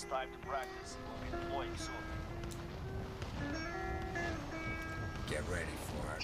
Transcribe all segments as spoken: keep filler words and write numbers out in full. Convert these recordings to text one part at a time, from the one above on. us time to practice. We'll be deploying soon. Get ready for it.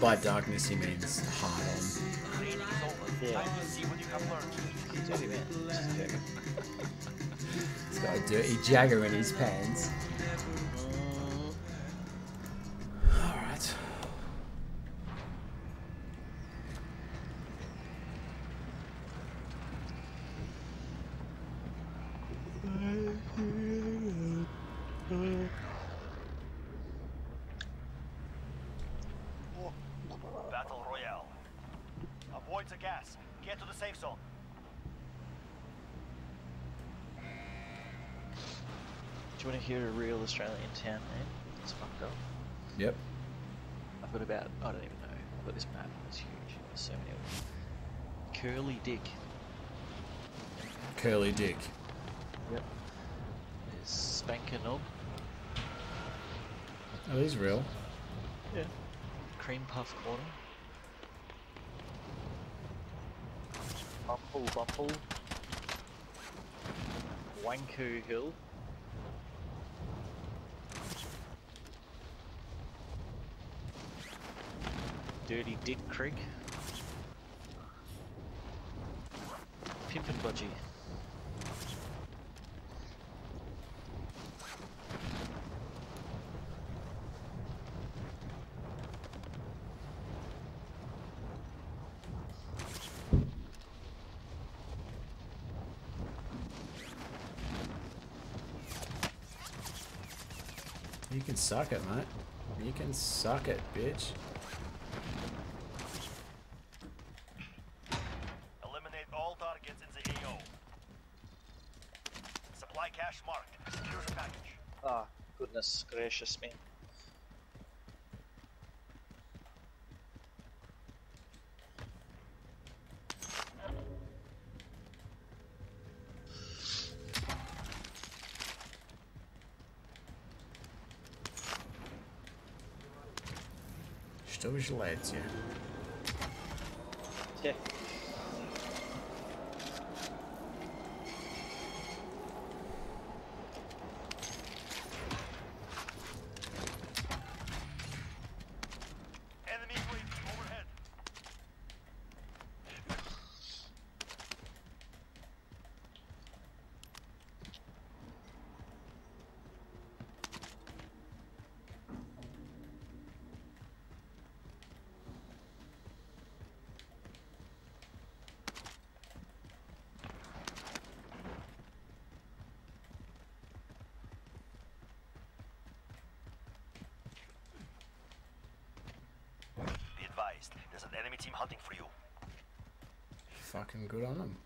By darkness, he means hard on. Yeah. He's got a dirty Jagger in his pants. Alright. Here a real Australian town, man. Let's fucking go. Yep. I've got about, I don't even know. I've got this map. It's huge. There's so many of them. Curly Dick. Curly Dick. Yep. There's Spankernog. Are these real? Yeah. Cream Puff Corner. Bumble Bumble. Wanku Hill. Dirty Dick Creek. Pimpin' Budgie. You can suck it, mate. You can suck it, bitch. Gracious me. Что вы желаете? Yeah. There's an enemy team hunting for you. Fucking good on them.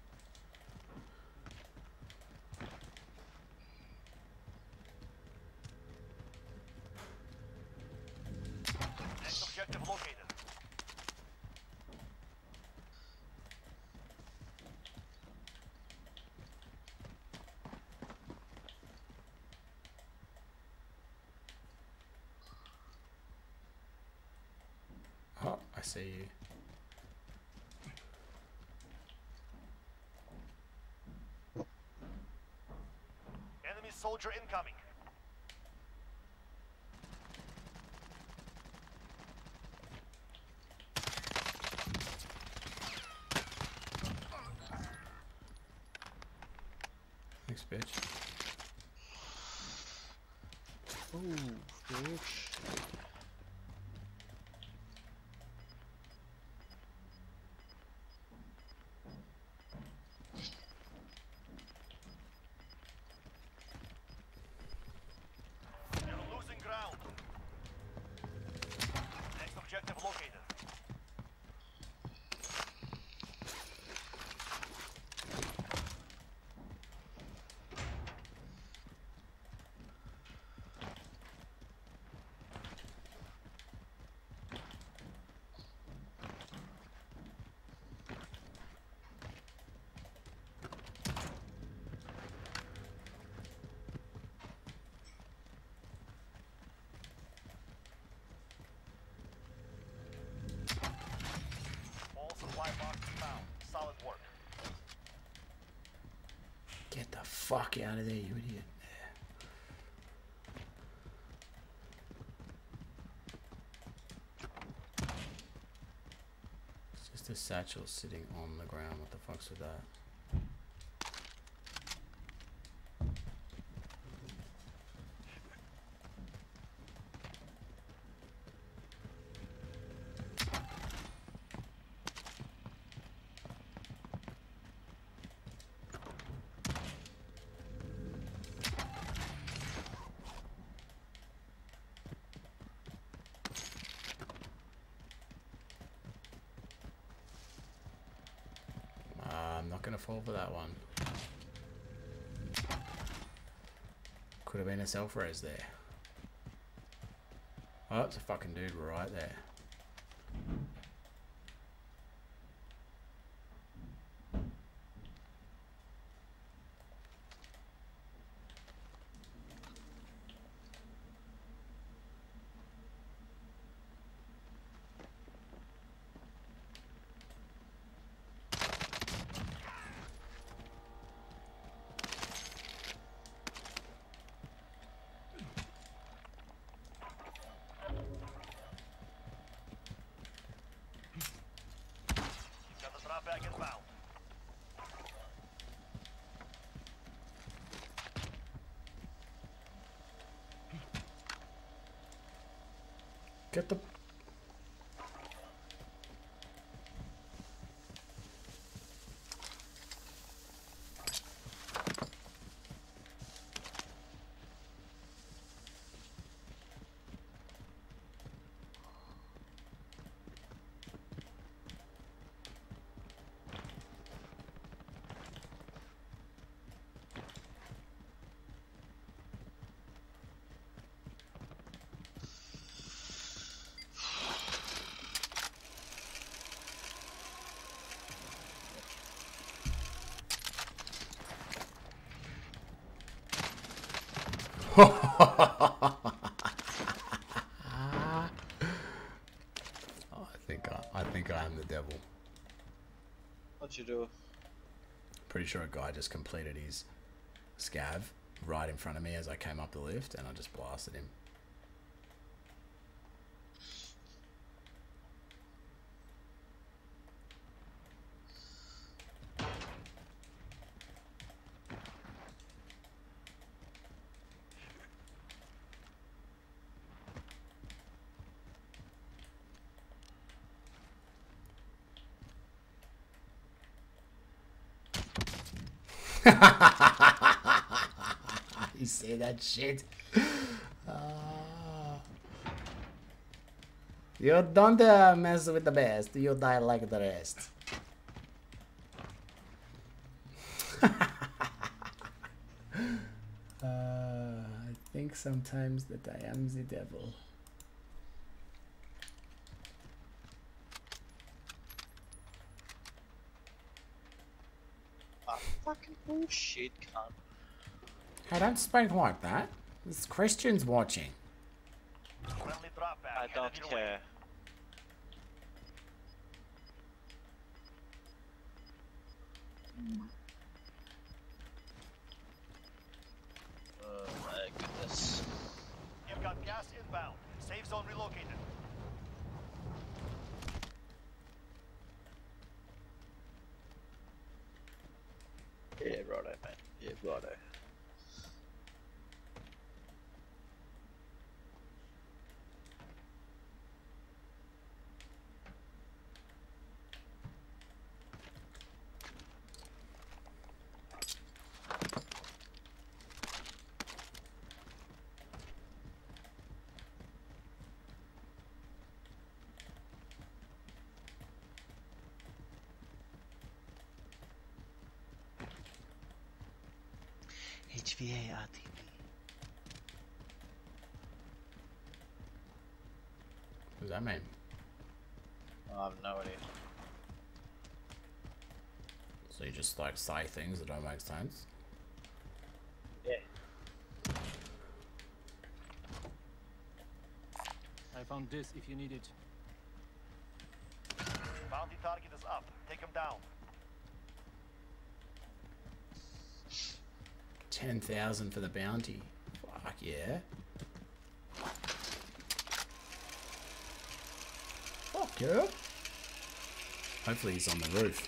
Next objective located. See you. Enemy soldier incoming. Thanks, bitch. Oh, bitch. fuck out of there, you idiot. It's just a satchel sitting on the ground. What the fuck's with that? Gonna fall for that one. Could have been a self-res there. Oh, that's a fucking dude right there. Get the... I think I, I think I am the devil. What'd you do? Pretty sure a guy just completed his scav right in front of me as I came up the lift, and I just blasted him. You say that shit. Uh, you don't uh, mess with the best. You die like the rest. uh, I think sometimes that I am the devil. Bullshit, cunt. I don't speak like that. There's Christians watching. I don't care. Oh my goodness. You've got gas inbound. Safe zone relocated. Yeah, righto, mate. Yeah, righto. What does that mean? I have no idea. So you just like say things that don't make sense? Yeah. I found this if you need it. Bounty target is up. Take him down. ten thousand for the bounty. Fuck yeah. Fuck yeah. Hopefully he's on the roof.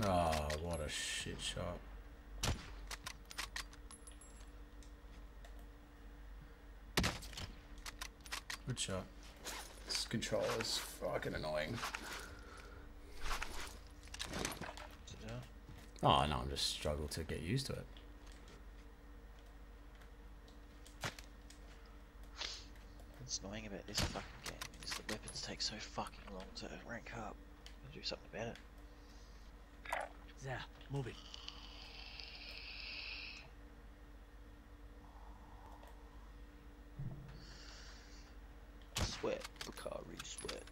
Oh, what a shit shot. Good shot. This control is fucking annoying. Oh, no, I'm just struggling to get used to it. What's annoying about this fucking game is the weapons take so fucking long to rank up. I'll do something about it. There, move it. Sweat, Bakari, sweat.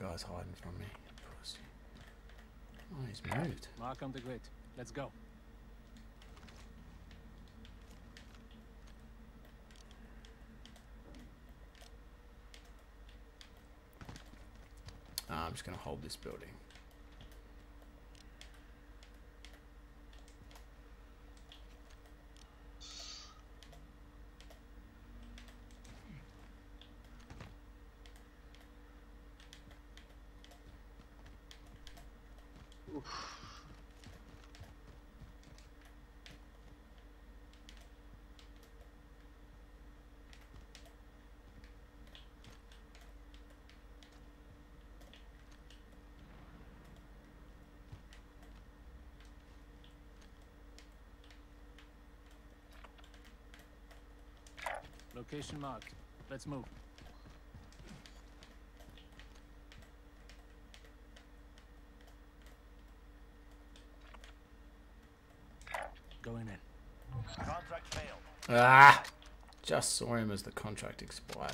Guy's hiding from me. Oh, he's moved. Mark on the grid. Let's go. Uh, I'm just going to hold this building. Location marked. Let's move. Going in. Contract failed. Ah! Just saw him as the contract expired.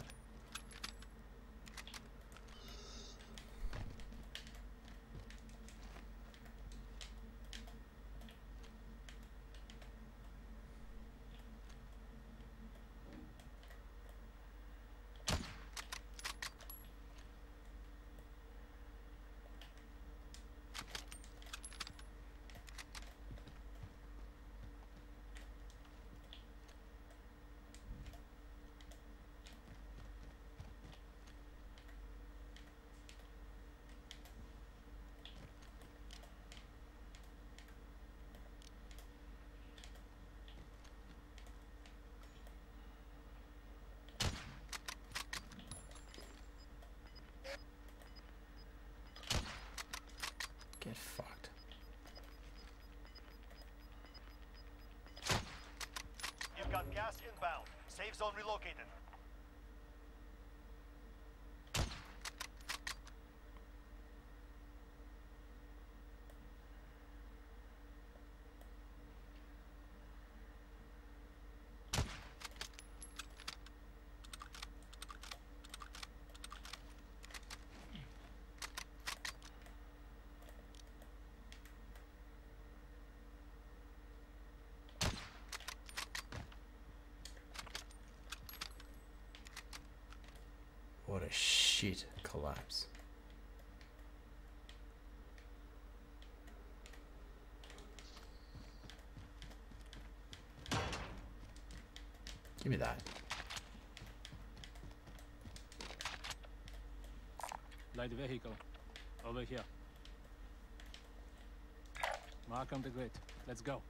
Get fucked. You've got gas inbound. Safe zone relocated. What a shit collapse. Give me that. Light vehicle. Over here. Mark on the grid. Let's go.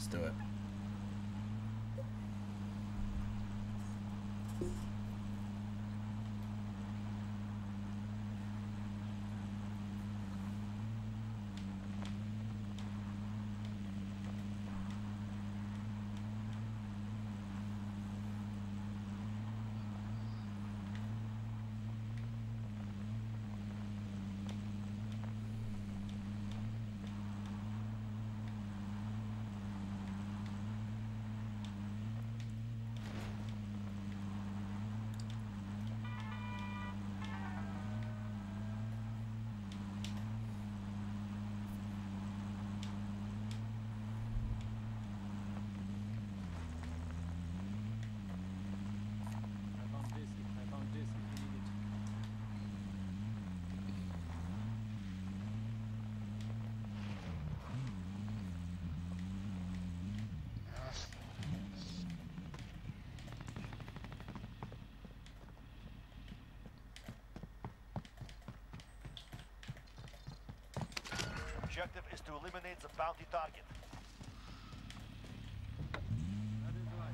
Let's do it. Objective is to eliminate the bounty target. That is right.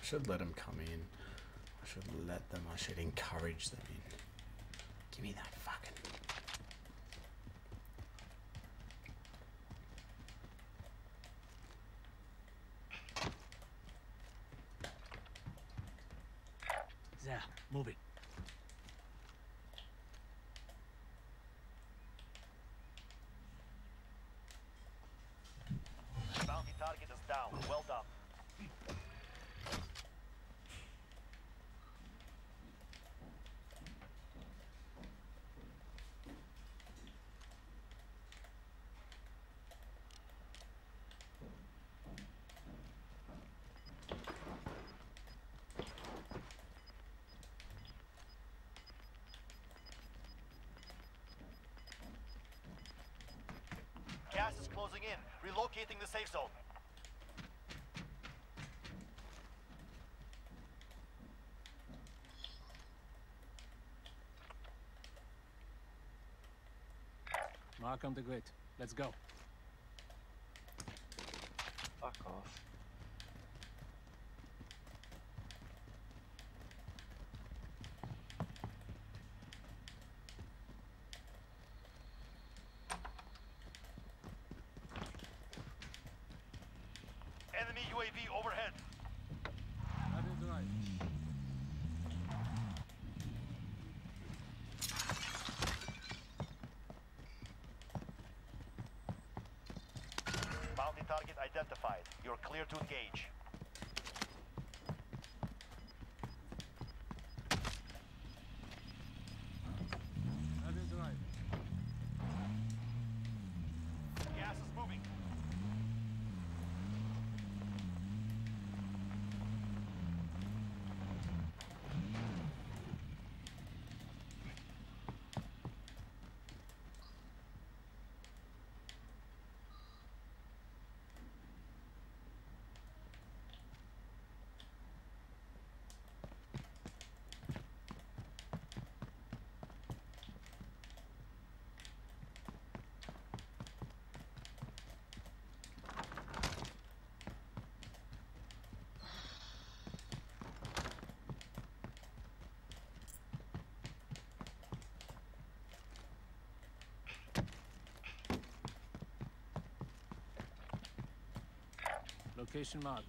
I should let them come in. I should let them, I should encourage them in. Give me that fucking... There, move it. Bounty target is down. Well done. Gas is closing in. Relocating the safe zone. Mark on the grid. Let's go. Fuck off. U A V overhead. That is right. Bounty target identified. You're clear to engage. That is right. Gas is moving. Location marked.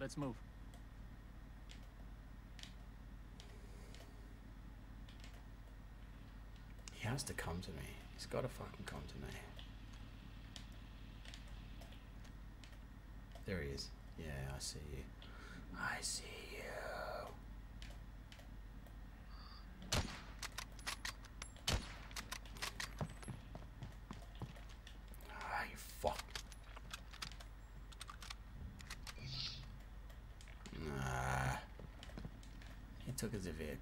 Let's move. He has to come to me. He's got to fucking come to me. There he is. Yeah, I see you. I see you. Ah, you took as a vehicle.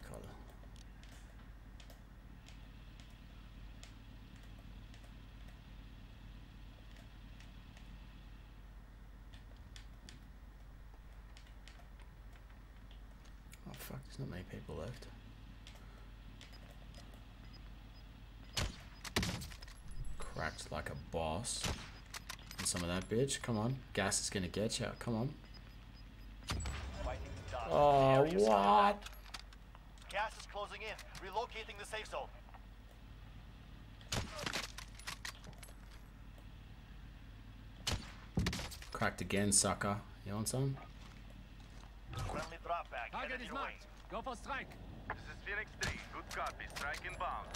Oh fuck, there's not many people left. Cracked like a boss. And some of that bitch, come on. Gas is gonna get you, come on. Oh, what? Gas is closing in. Relocating the safe zone. Cracked again, sucker. You want some? Friendly drop back. Target is marked. Go for strike. This is V X three. Good copy. Strike inbound.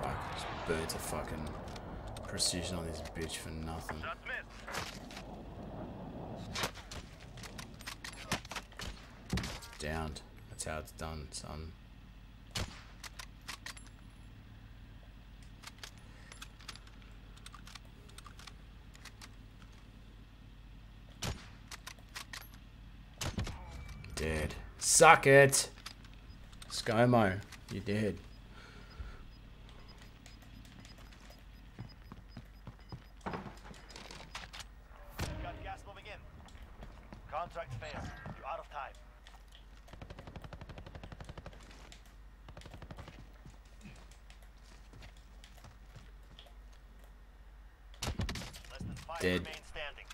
Fuck. These birds are fucking precision on this bitch for nothing. Shot missed. Downed. That's how it's done, son. Dead. Suck it! ScoMo, you're dead. Got gas moving in. Contract fails. You're out of time. Dead. Remain standing.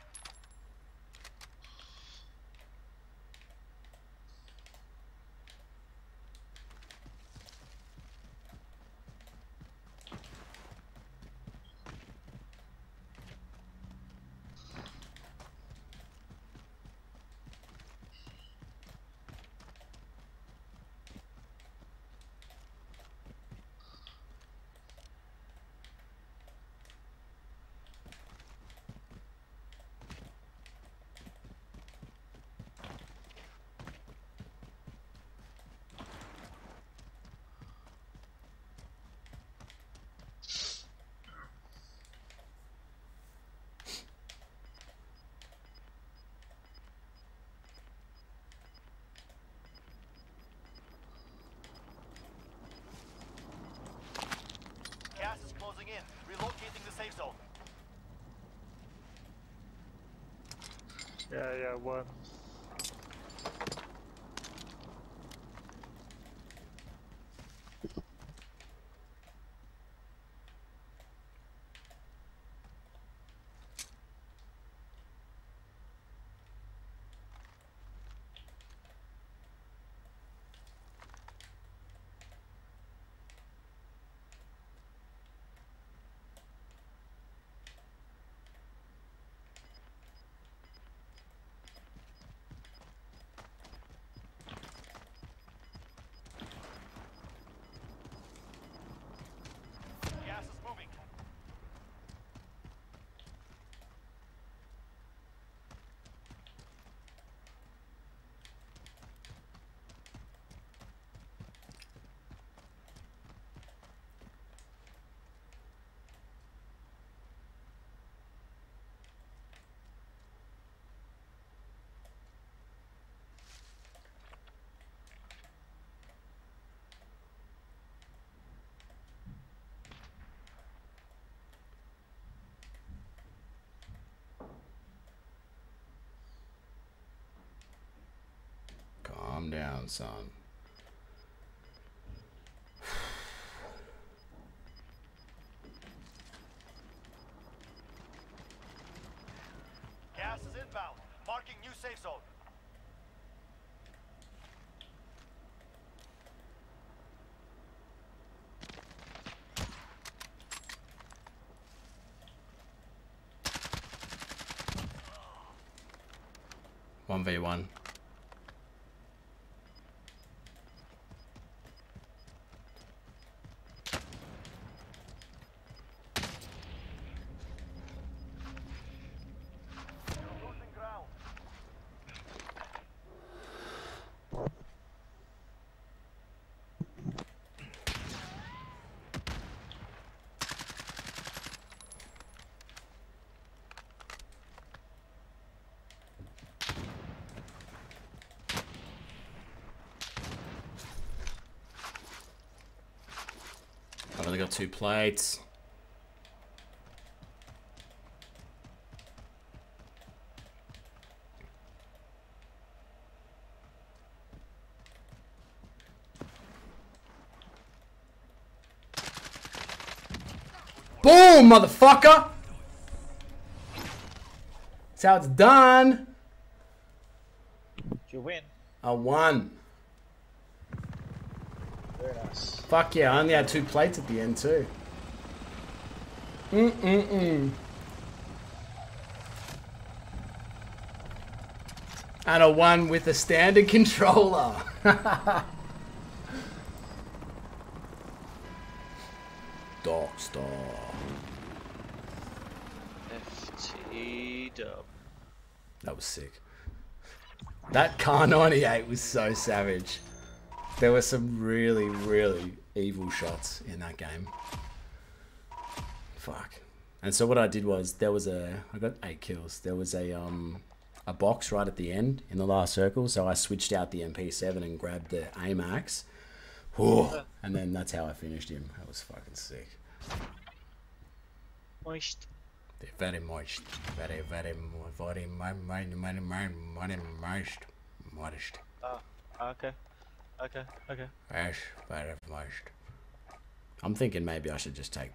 In, relocating the safe zone. Yeah, yeah, what? Down, son. Gas is inbound, marking new safe zone. one v one. only got two plates. Boom, motherfucker! That's how it's done. Did you win? I won. Very nice. Fuck yeah, I only had two plates at the end too. Mm-mm-mm. And I won with a standard controller. Darkstar. F T W. That was sick. That Kar ninety-eight was so savage. There were some really, really evil shots in that game. Fuck. And so what I did was there was a, I got eight kills. There was a um a box right at the end in the last circle. So I switched out the M P seven and grabbed the A max. Whew. And then that's how I finished him. That was fucking sick. Moist. They're very moist. Very, very, very, very, very, very moist. Moist. Oh, okay. Okay, okay. Very, very moist. I'm thinking maybe I should just take